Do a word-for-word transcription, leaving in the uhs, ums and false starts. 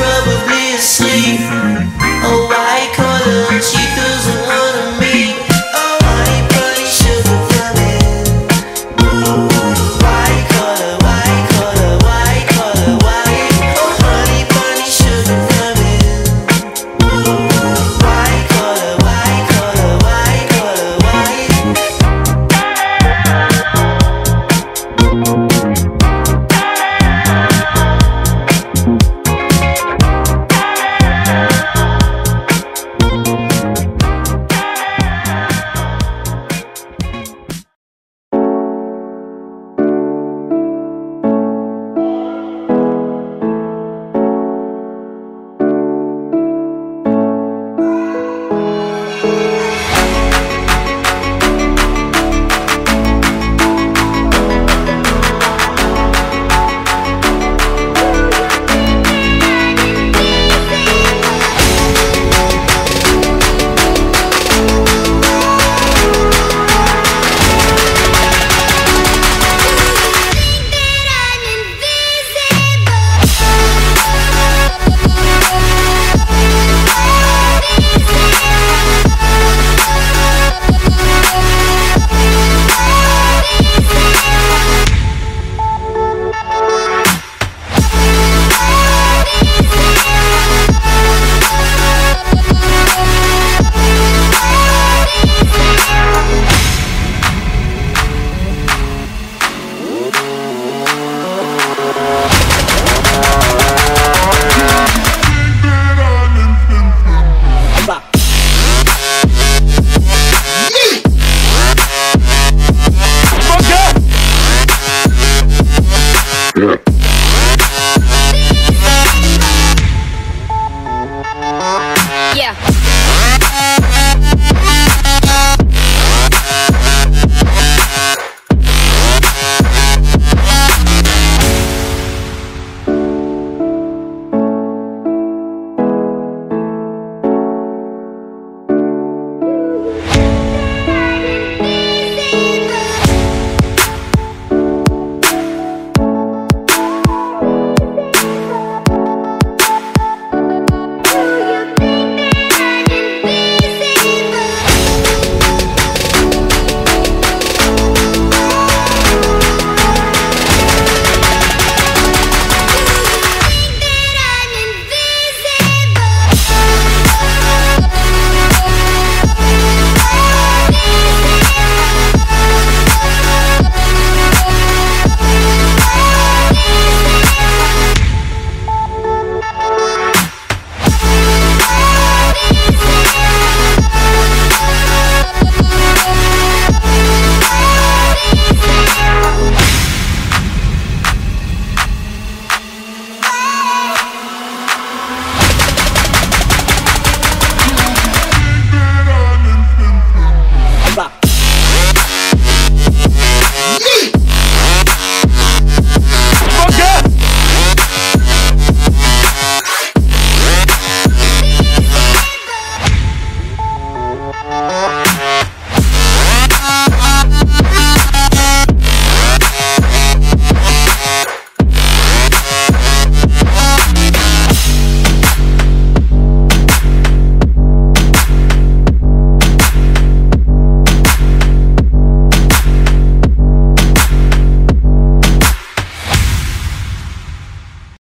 probably asleep.